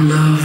Love.